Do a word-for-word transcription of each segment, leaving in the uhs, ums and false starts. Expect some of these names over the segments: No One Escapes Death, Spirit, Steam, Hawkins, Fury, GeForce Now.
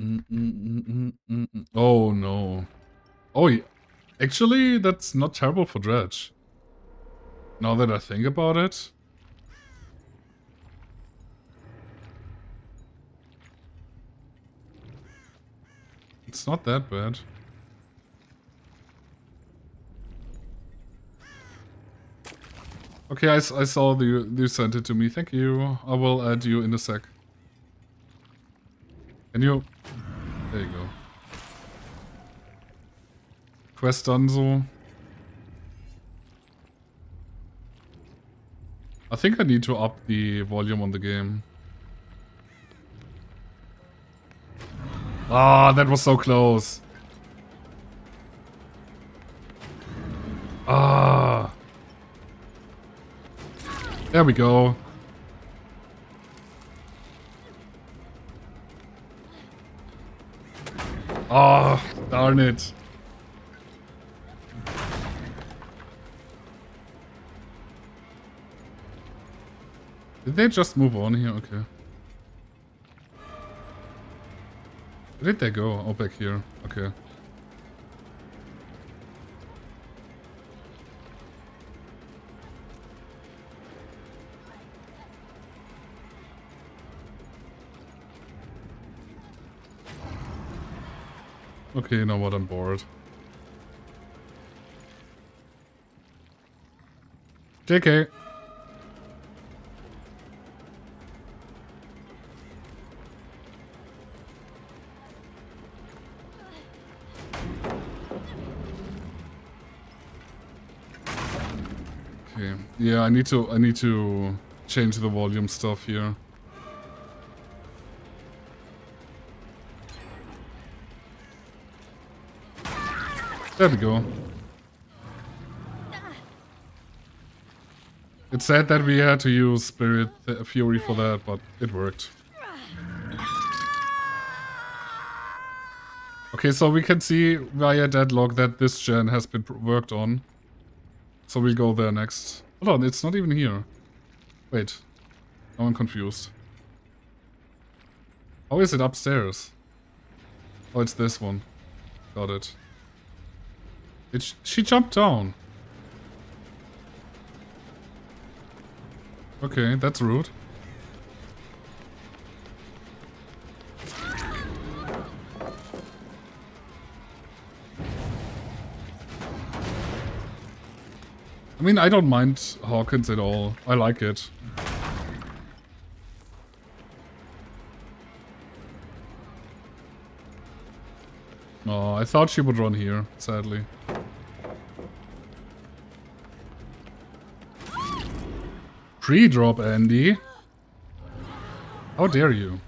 Mm -mm -mm -mm -mm -mm. Oh no. Oh yeah. Actually, that's not terrible for Dredge. Now that I think about it. It's not that bad. Okay, I, I saw that you, you sent it to me. Thank you. I will add you in a sec. Can you... There you go. Quest done, so... I think I need to up the volume on the game. Ah, that was so close. Ah. There we go. Ah, darn it. Did they just move on here? Okay. Where did they go? Oh, back here. Okay. Okay, you know what? I'm bored. J K. Yeah, I need to I need to change the volume stuff here. There we go. It's sad that we had to use Spirit Fury for that, but it worked. Okay, so we can see via Deadlock that this gen has been worked on. So we'll go there next. Hold on, it's not even here. Wait. Now I'm confused. How is it upstairs? Oh, it's this one. Got it. It sh she jumped down. Okay, that's rude. I mean, I don't mind Hawkins at all. I like it. Oh, I thought she would run here, sadly. Pre-drop, Andy. How dare you?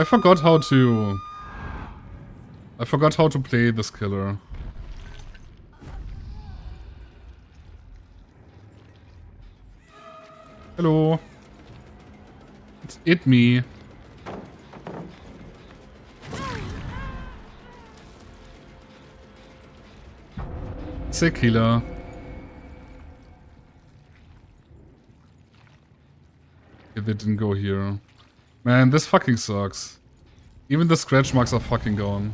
I forgot how to... I forgot how to play this killer. Hello. It's it me. It's a killer. If it didn't go here. Man, this fucking sucks. Even the scratch marks are fucking gone.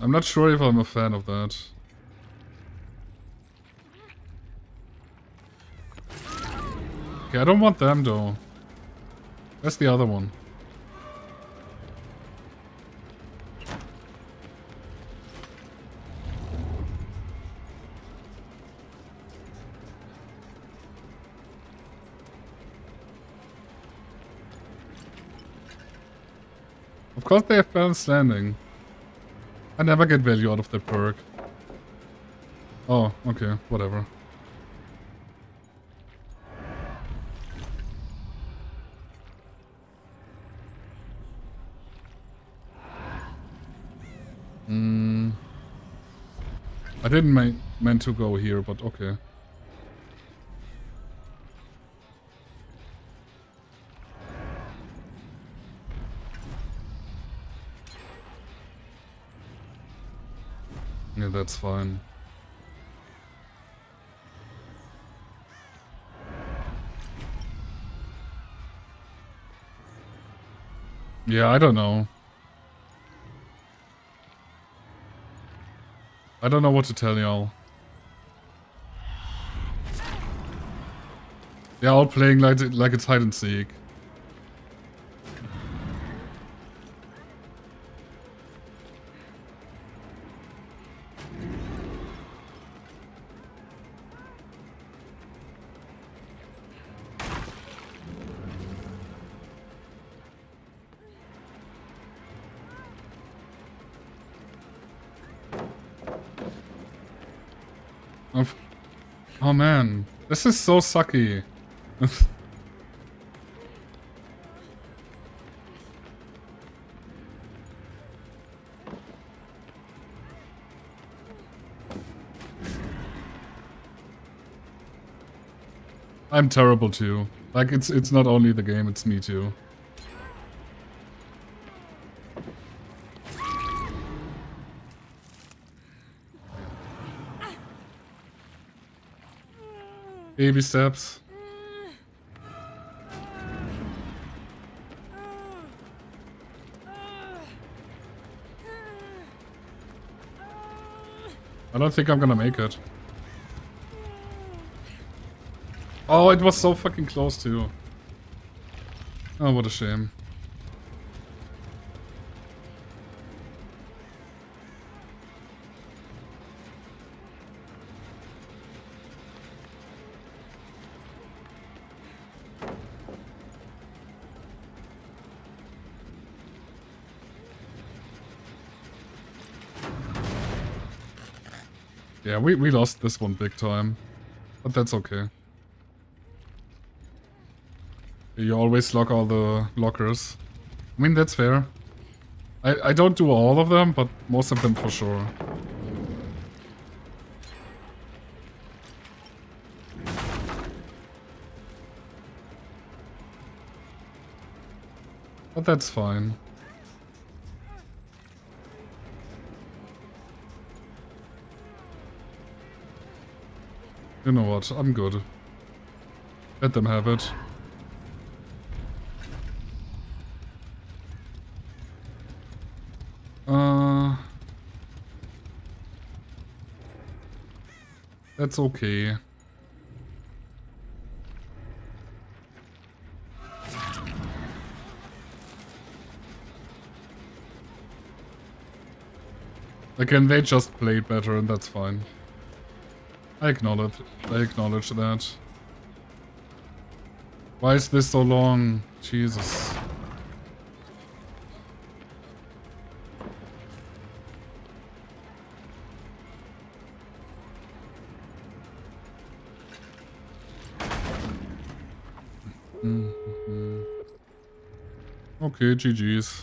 I'm not sure if I'm a fan of that. Okay, I don't want them though. Where's the other one? Because they have balanced landing. I never get value out of that perk. Oh, okay, whatever. Mm. I didn't ma meant to go here, but okay. That's fine. Yeah, I don't know. I don't know what to tell y'all. They're all playing like, like it's hide and seek. Oh man, this is so sucky. I'm terrible too. Like it's it's not only the game, it's me too. Baby steps. I don't think I'm gonna make it. Oh, it was so fucking close too. Oh, what a shame. Yeah, we, we lost this one big time, but that's okay. You always lock all the lockers. I mean, that's fair. I, I don't do all of them, but most of them for sure. But that's fine. You know what, I'm good. Let them have it. Uh, that's okay. Again, they just played better and that's fine. I acknowledge, I acknowledge that. Why is this so long? Jesus. Mm-hmm. Okay, G G's.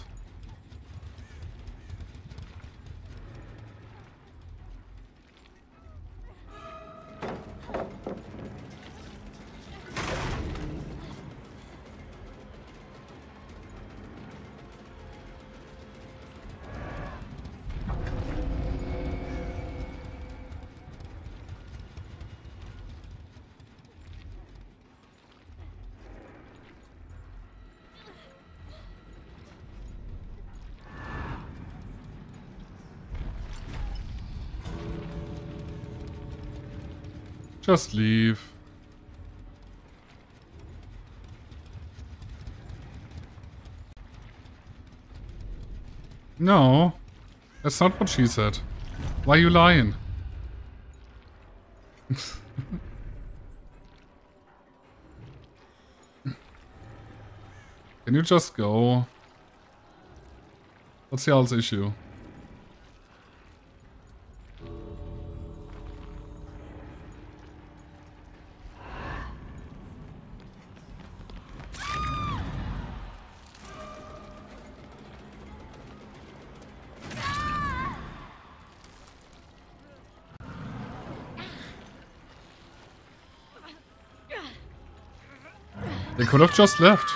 Just leave. No, that's not what she said. Why are you lying? Can you just go? What's y'all's issue? They could have just left.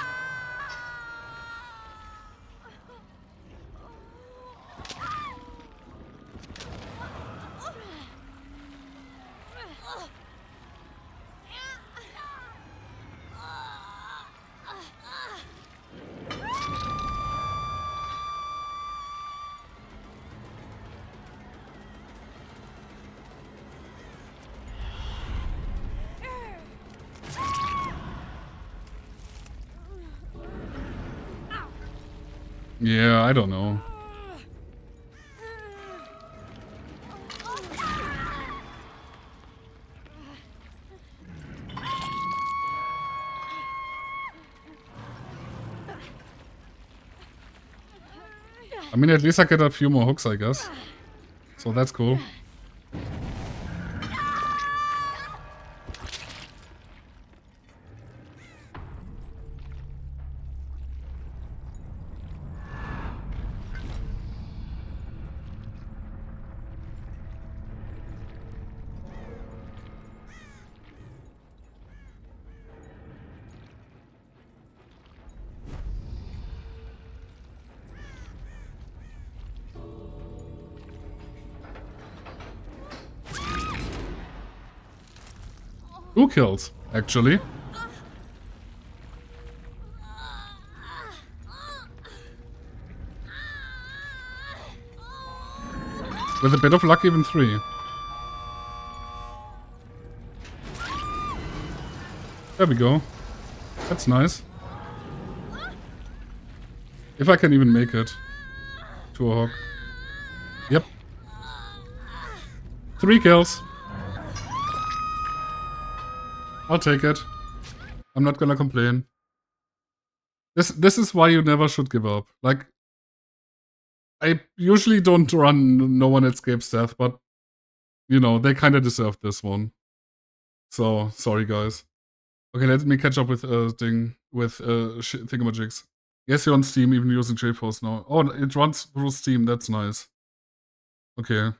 Yeah, I don't know. I mean, at least I get a few more hooks, I guess. So that's cool. Two kills, actually. With a bit of luck, even three. There we go. That's nice. If I can even make it to a hawk. Yep. Three kills. I'll take it. I'm not gonna complain. This this is why you never should give up. Like, I usually don't run No One Escapes Death, but you know, they kinda deserved this one. So sorry guys. Okay, let me catch up with uh thing with uh sh thingamajigs. Yes, you're on Steam even using GeForce Now. Oh, it runs through Steam, that's nice. Okay.